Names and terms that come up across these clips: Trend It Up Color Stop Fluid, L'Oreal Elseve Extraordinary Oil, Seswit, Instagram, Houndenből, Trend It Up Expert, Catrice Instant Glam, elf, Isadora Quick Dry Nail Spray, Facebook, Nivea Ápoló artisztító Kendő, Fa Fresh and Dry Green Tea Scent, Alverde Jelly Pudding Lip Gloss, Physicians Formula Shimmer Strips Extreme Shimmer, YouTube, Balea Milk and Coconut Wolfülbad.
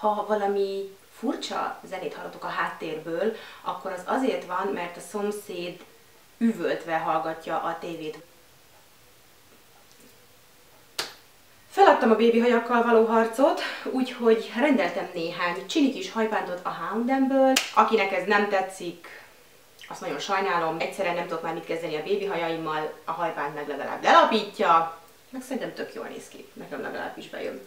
Ha valami furcsa zenét hallatok a háttérből, akkor az azért van, mert a szomszéd üvöltve hallgatja a tévét. Feladtam a bébihajakkal való harcot, úgyhogy rendeltem néhány csini kis hajbántot a Houndenből. Akinek ez nem tetszik, azt nagyon sajnálom, egyszerűen nem tudok már mit kezdeni a bébihajaimmal, a hajbánt meg legalább lelapítja, meg szerintem tök jól néz ki, nekem legalábbis bejön.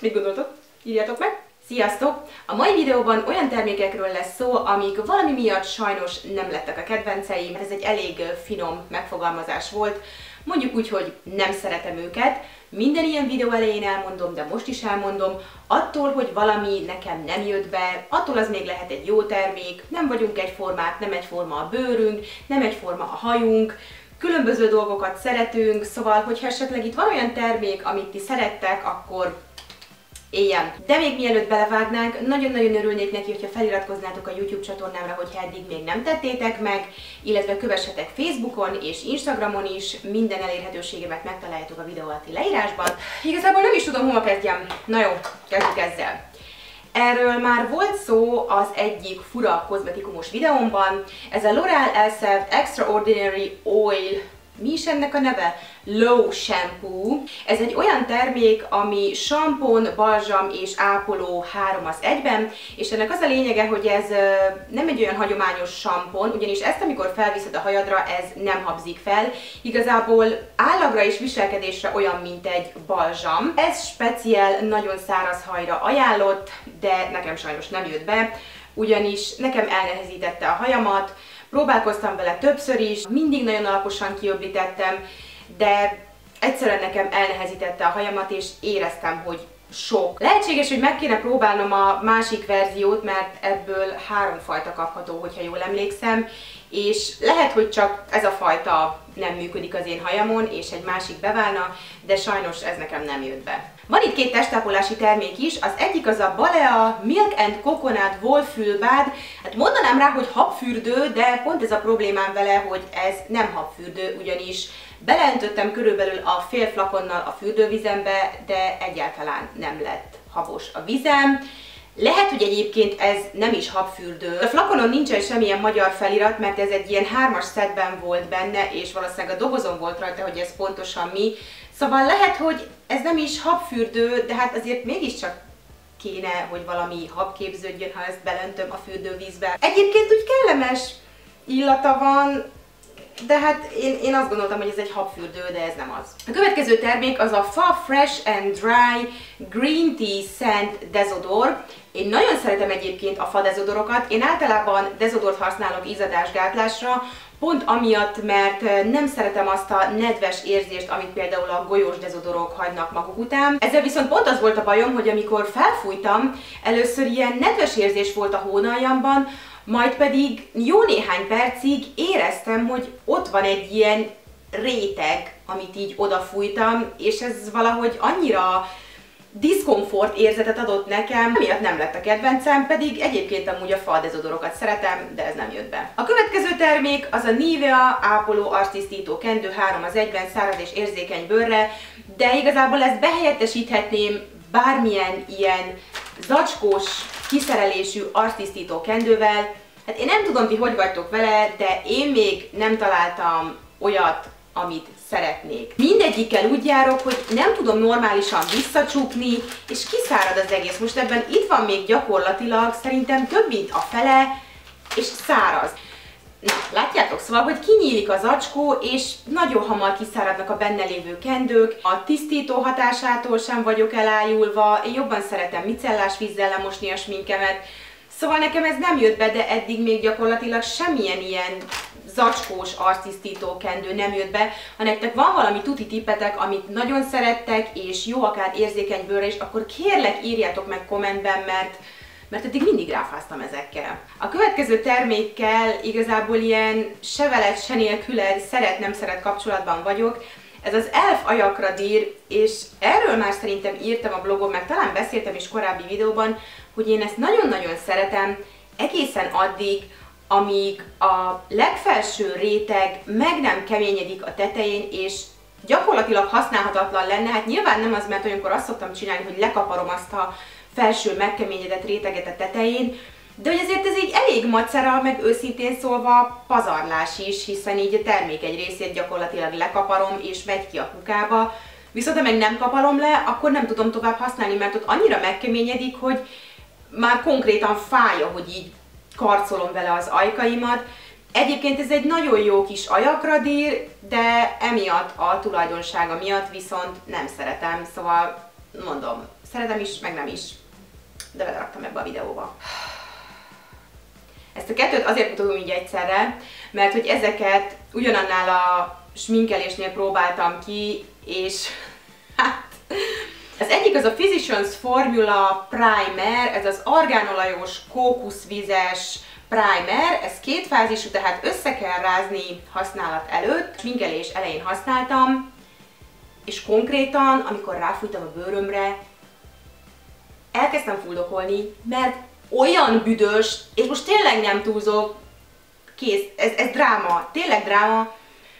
Mit gondoltok? Írjátok meg! Sziasztok! A mai videóban olyan termékekről lesz szó, amik valami miatt sajnos nem lettek a kedvenceim. Ez egy elég finom megfogalmazás volt. Mondjuk úgy, hogy nem szeretem őket. Minden ilyen videó elején elmondom, de most is elmondom. Attól, hogy valami nekem nem jött be, attól az még lehet egy jó termék. Nem vagyunk egyformák, nem egyforma a bőrünk, nem egyforma a hajunk. Különböző dolgokat szeretünk, szóval, hogyha esetleg itt van olyan termék, amit ti szerettek, akkor... éljen. De még mielőtt belevágnánk, nagyon-nagyon örülnék neki, hogyha feliratkoznátok a YouTube csatornámra, hogyha eddig még nem tettétek meg, illetve kövessetek Facebookon és Instagramon is, minden elérhetőségemet megtaláljátok a videó alatti leírásban. Igazából nem is tudom, hova kezdjem. Na jó, kezdjük ezzel. Erről már volt szó az egyik fura kozmetikumos videómban, ez a L'Oreal Elseve Extraordinary Oil. Mi is ennek a neve? Low Shampoo. Ez egy olyan termék, ami sampon, balzsam és ápoló 3-1-ben, és ennek az a lényege, hogy ez nem egy olyan hagyományos sampon, ugyanis ezt, amikor felviszed a hajadra, ez nem habzik fel. Igazából állagra és viselkedésre olyan, mint egy balzsam. Ez speciál, nagyon száraz hajra ajánlott, de nekem sajnos nem jött be, ugyanis nekem elnehezítette a hajamat. Próbálkoztam vele többször is, mindig nagyon alaposan kiöblítettem, de egyszerűen nekem elnehezítette a hajamat, és éreztem, hogy sok. Lehetséges, hogy meg kéne próbálnom a másik verziót, mert ebből 3 fajta kapható, hogyha jól emlékszem, és lehet, hogy csak ez a fajta nem működik az én hajamon, és egy másik beválna, de sajnos ez nekem nem jött be. Van itt 2 testápolási termék is, az egyik az a Balea Milk and Coconut Wolfülbad. Hát mondanám rá, hogy habfürdő, de pont ez a problémám vele, hogy ez nem habfürdő, ugyanis beleöntöttem körülbelül a fél flakonnal a fürdővizembe, de egyáltalán nem lett habos a vizem. Lehet, hogy egyébként ez nem is habfürdő. A flakonon nincsen semmilyen magyar felirat, mert ez egy ilyen 3-as szetben volt benne, és valószínűleg a dobozon volt rajta, hogy ez pontosan mi. Szóval lehet, hogy ez nem is habfürdő, de hát azért mégiscsak kéne, hogy valami hab képződjön, ha ezt belöntöm a fürdővízbe. Egyébként úgy kellemes illata van, de hát én azt gondoltam, hogy ez egy habfürdő, de ez nem az. A következő termék az a Fa Fresh and Dry Green Tea Scent dezodor. Én nagyon szeretem egyébként a fa dezodorokat, én általában dezodort használok izzadásgátlásra, pont amiatt, mert nem szeretem azt a nedves érzést, amit például a golyós dezodorok hagynak maguk után. Ezzel viszont pont az volt a bajom, hogy amikor felfújtam, először ilyen nedves érzés volt a hónaljamban, majd pedig jó néhány percig éreztem, hogy ott van egy ilyen réteg, amit így odafújtam, és ez valahogy annyira diszkomfort érzetet adott nekem, amiatt nem lett a kedvencem, pedig egyébként amúgy a fa dezodorokat szeretem, de ez nem jött be. A következő termék az a Nivea Ápoló artisztító Kendő 3-1-ben száraz és érzékeny bőrre, de igazából ezt behelyettesíthetném bármilyen ilyen zacskós kiszerelésű artisztító kendővel. Hát én nem tudom, ti hogy vagytok vele, de én még nem találtam olyat, amit szeretnék. Mindegyikkel úgy járok, hogy nem tudom normálisan visszacsukni, és kiszárad az egész. Most ebben itt van még gyakorlatilag szerintem több mint a fele, és száraz. Na, látjátok? Szóval, hogy kinyílik az zacskó, és nagyon hamar kiszáradnak a benne lévő kendők. A tisztító hatásától sem vagyok elájulva, én jobban szeretem micellás vízzel lemosni a sminkemet. Szóval nekem ez nem jött be, de eddig még gyakorlatilag semmilyen ilyen zacskós arctisztító kendő nem jött be. Ha nektek van valami tuti tippetek, amit nagyon szerettek, és jó akár érzékeny bőrre is, akkor kérlek írjátok meg kommentben, mert eddig mindig ráfáztam ezekkel. A következő termékkel igazából ilyen se veled, se nélküled, szeret-nem szeret kapcsolatban vagyok. Ez az elf ajakradír, és erről már szerintem írtam a blogon, meg talán beszéltem is korábbi videóban, hogy én ezt nagyon-nagyon szeretem egészen addig, amíg a legfelső réteg meg nem keményedik a tetején, és gyakorlatilag használhatatlan lenne. Hát nyilván nem az, mert olyankor azt szoktam csinálni, hogy lekaparom azt a felső megkeményedett réteget a tetején, de hogy azért ez így elég macera, meg őszintén szólva pazarlás is, hiszen így a termék egy részét gyakorlatilag lekaparom és megy ki a kukába, viszont ha meg nem kaparom le, akkor nem tudom tovább használni, mert ott annyira megkeményedik, hogy már konkrétan fája, hogy így karcolom vele az ajkaimat. Egyébként ez egy nagyon jó kis ajakradír, de emiatt a tulajdonsága miatt viszont nem szeretem, szóval mondom, szeretem is, meg nem is, de beleraktam ebbe a videóba. Ezt a kettőt azért mutatom így egyszerre, mert hogy ezeket ugyanannál a sminkelésnél próbáltam ki, és hát... Az egyik az a Physicians Formula Primer, ez az argánolajos, kókuszvizes primer, ez kétfázisú, tehát össze kell rázni használat előtt, sminkelés elején használtam, és konkrétan, amikor ráfújtam a bőrömre, elkezdtem fuldokolni, mert olyan büdös, és most tényleg nem túlzok, kész, ez dráma, tényleg dráma,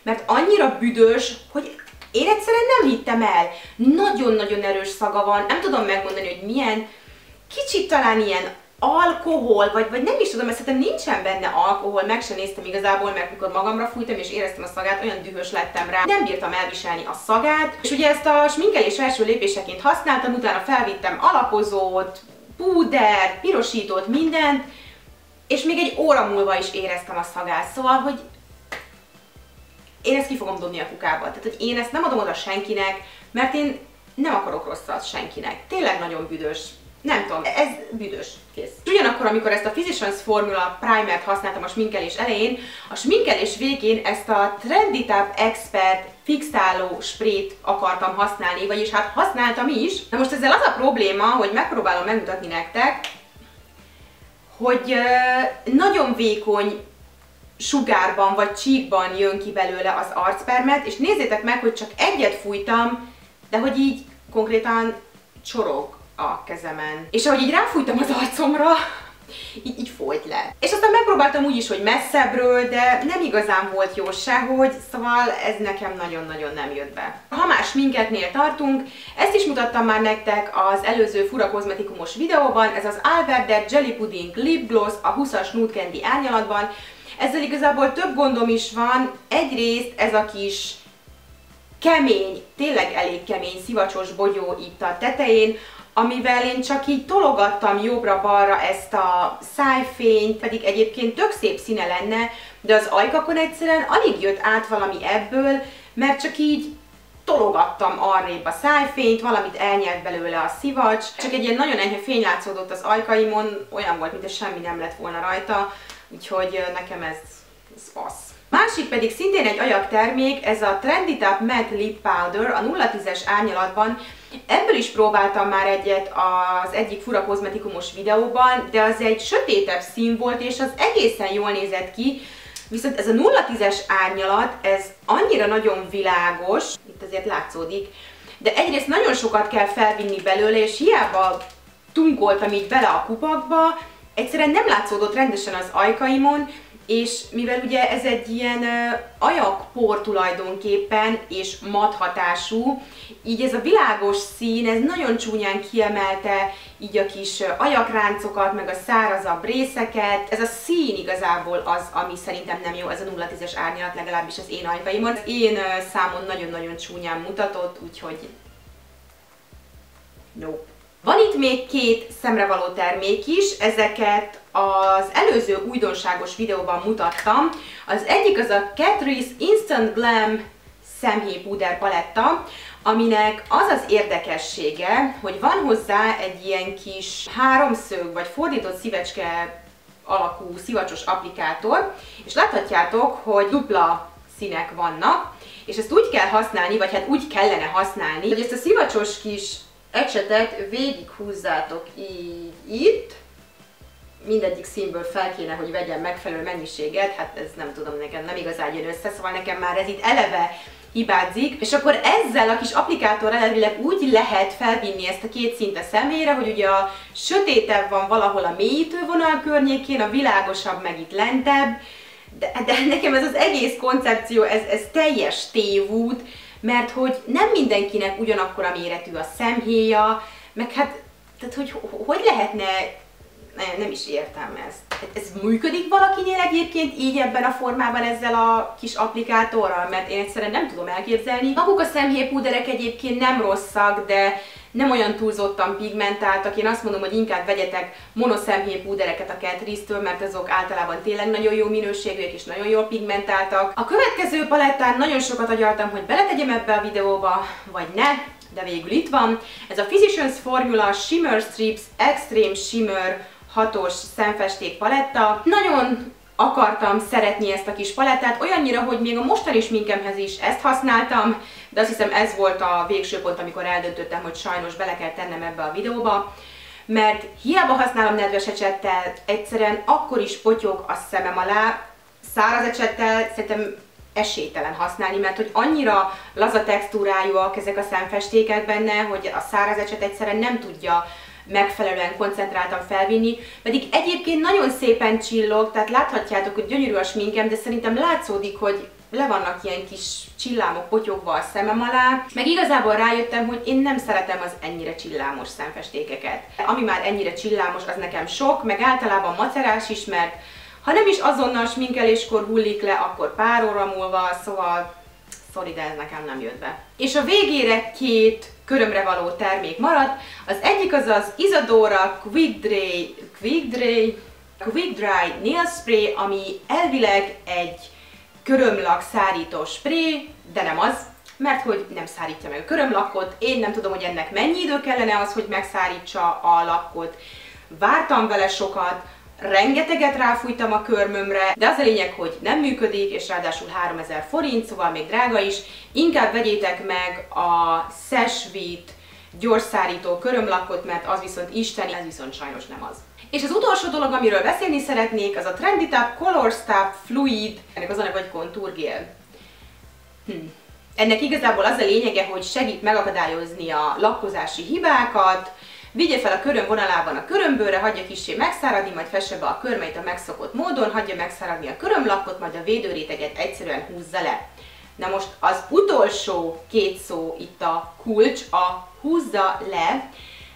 mert annyira büdös, hogy én egyszerűen nem hittem el. Nagyon-nagyon erős szaga van, nem tudom megmondani, hogy milyen, kicsit talán ilyen alkohol, vagy nem is tudom, mert szerintem nincsen benne alkohol, meg sem néztem igazából, mert mikor magamra fújtam és éreztem a szagát, olyan dühös lettem rá, nem bírtam elviselni a szagát, és ugye ezt a sminkelés első lépéseként használtam, utána felvittem alapozót, púdert, pirosítót, mindent, és még egy óra múlva is éreztem a szagát, szóval, hogy én ezt ki fogom dobni a kukába. Tehát, hogy én ezt nem adom oda senkinek, mert én nem akarok rosszat senkinek. Tényleg nagyon büdös. Nem tudom, ez büdös. Kész. Ugyanakkor, amikor ezt a Physicians Formula Primert használtam a sminkelés elején, a sminkelés végén ezt a Trend It Up Expert fixáló sprayt akartam használni, vagyis hát használtam is. Na most ezzel az a probléma, hogy megpróbálom megmutatni nektek, hogy nagyon vékony sugárban vagy csíkban jön ki belőle az arcpermet, és nézzétek meg, hogy csak egyet fújtam, de hogy így konkrétan csorog a kezemen. És ahogy így ráfújtam az arcomra, így folyt le. És aztán megpróbáltam úgy is, hogy messzebbről, de nem igazán volt jó sehogy, szóval ez nekem nagyon-nagyon nem jött be. Ha már sminketnél tartunk, ezt is mutattam már nektek az előző fura kozmetikumos videóban, ez az Alverde Jelly Pudding Lip Gloss a 20-as Nude Candy árnyalatban. Ezzel igazából több gondom is van, egyrészt ez a kis kemény, tényleg elég kemény szivacsos bogyó itt a tetején, amivel én csak így tologattam jobbra-balra ezt a szájfényt, pedig egyébként tök szép színe lenne, de az ajkakon egyszerűen alig jött át valami ebből, mert csak így tologattam arrébb a szájfényt, valamit elnyelt belőle a szivacs, csak egy ilyen nagyon enyhe fény látszódott az ajkaimon, olyan volt, mintha semmi nem lett volna rajta, úgyhogy nekem ez fasz. Másik pedig szintén egy ajagtermék, ez a Trend It Up Matte Lip Powder a 0,10-es árnyalatban. Ebből is próbáltam már egyet az egyik fura kozmetikumos videóban, de az egy sötétebb szín volt, és az egészen jól nézett ki. Viszont ez a 0,10-es árnyalat, ez annyira nagyon világos, itt azért látszódik, de egyrészt nagyon sokat kell felvinni belőle, és hiába tunkoltam így bele a kupakba, egyszerűen nem látszódott rendesen az ajkaimon, és mivel ugye ez egy ilyen ajakpor tulajdonképpen, és mat hatású, így ez a világos szín, ez nagyon csúnyán kiemelte így a kis ajakráncokat, meg a szárazabb részeket. Ez a szín igazából az, ami szerintem nem jó, ez a 0,10-es árnyalat, legalábbis az én ajkaimon. Az én számon nagyon-nagyon csúnyán mutatott, úgyhogy... Nope. Van itt még két szemrevaló termék is, ezeket az előző újdonságos videóban mutattam. Az egyik az a Catrice Instant Glam szemhéjpúder paletta, aminek az az érdekessége, hogy van hozzá egy ilyen kis háromszög vagy fordított szívecske alakú szivacsos applikátor, és láthatjátok, hogy dupla színek vannak, és ezt úgy kell használni, vagy hát úgy kellene használni, hogy ezt a szivacsos kis ecsetet végighúzzátok így itt, mindegyik színből fel kéne, hogy vegyen megfelelő mennyiséget, hát ez nem tudom, nekem nem igazán jön össze, szóval nekem már ez itt eleve hibázik, és akkor ezzel a kis applikátorral elvileg úgy lehet felvinni ezt a két szint a szemére, hogy ugye a sötétebb van valahol a mélyítő vonal környékén, a világosabb meg itt lentebb, de nekem ez az egész koncepció, ez teljes tévút, mert hogy nem mindenkinek ugyanakkor a méretű a szemhéja, meg hát Tehát, hogy lehetne, nem is értem ezt. Ez működik valakinél egyébként így ebben a formában ezzel a kis applikátorral? Mert én egyszerűen nem tudom elképzelni. Maguk a szemhéjpúderek egyébként nem rosszak, de nem olyan túlzottan pigmentáltak. Én azt mondom, hogy inkább vegyetek monoszemhéjpúdereket a Catrice-től, mert azok általában tényleg nagyon jó minőségűek és nagyon jól pigmentáltak. A következő palettán nagyon sokat agyaltam, hogy beletegyem ebbe a videóba, vagy ne, de végül itt van. Ez a Physicians Formula Shimmer Strips Extreme Shimmer 6-os szemfesték paletta. Nagyon akartam szeretni ezt a kis palettát, olyannyira, hogy még a mostani sminkemhez is ezt használtam, de azt hiszem ez volt a végső pont, amikor eldöntöttem, hogy sajnos bele kell tennem ebbe a videóba, mert hiába használom nedves ecsettel, egyszerűen akkor is potyog a szemem alá, száraz ecsettel szerintem esélytelen használni, mert hogy annyira laza textúrájúak ezek a szemfestékek benne, hogy a száraz ecset egyszerűen nem tudja megfelelően koncentráltan felvinni, pedig egyébként nagyon szépen csillog, tehát láthatjátok, hogy gyönyörű a sminkem, de szerintem látszódik, hogy le vannak ilyen kis csillámok potyogva a szemem alá, meg igazából rájöttem, hogy én nem szeretem az ennyire csillámos szemfestékeket. Ami már ennyire csillámos, az nekem sok, meg általában macerás is, mert ha nem is azonnal sminkeléskor hullik le, akkor pár óra múlva, szóval sorry, de ez nekem nem jött be. És a végére két körömre való termék maradt. Az egyik az az Isadora Quick Dry Nail Spray, ami elvileg egy körömlak szárító spray, de nem az, mert hogy nem szárítja meg a körömlakot. Én nem tudom, hogy ennek mennyi idő kellene az, hogy megszárítsa a lapkot. Vártam vele sokat, rengeteget ráfújtam a körmömre, de az a lényeg, hogy nem működik, és ráadásul 3000 forint, szóval még drága is. Inkább vegyétek meg a Seswit gyorsszárító körömlakot, mert az viszont isteni, ez viszont sajnos nem az. És az utolsó dolog, amiről beszélni szeretnék, az a Trend It Up Color Stop Fluid, ennek az a neve, hogy kontúrgél. Ennek igazából az a lényege, hogy segít megakadályozni a lakkozási hibákat, vigye fel a köröm vonalában a körömbőrre, hagyja kissé megszáradni, majd fesse be a körmeit a megszokott módon, hagyja megszáradni a körömlapot, majd a védőréteget egyszerűen húzza le. Na most az utolsó két szó itt a kulcs, a húzza le,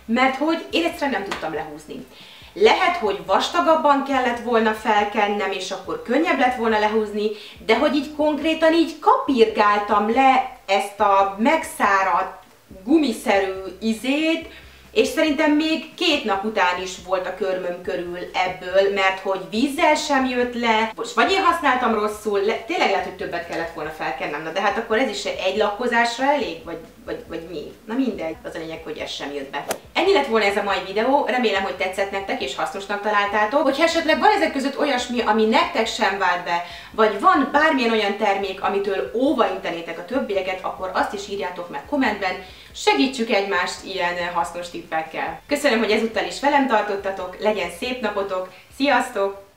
mert hogy én egyszerűen nem tudtam lehúzni. Lehet, hogy vastagabban kellett volna felkennem, és akkor könnyebb lett volna lehúzni, de hogy így konkrétan így kapirgáltam le ezt a megszáradt, gumiszerű izét, és szerintem még két nap után is volt a körmöm körül ebből, mert hogy vízzel sem jött le, most vagy én használtam rosszul, tényleg lehet, hogy többet kellett volna felkennem, na de hát akkor ez is egy lakkozásra elég, vagy mi? Na mindegy, az a lényeg, hogy ez sem jött be. Ennyi lett volna ez a mai videó, remélem, hogy tetszett nektek és hasznosnak találtátok. Hogyha esetleg van ezek között olyasmi, ami nektek sem vált be, vagy van bármilyen olyan termék, amitől óva intenétek a többieket, akkor azt is írjátok meg kommentben, segítsük egymást ilyen hasznos tippekkel. Köszönöm, hogy ezúttal is velem tartottatok, legyen szép napotok, sziasztok!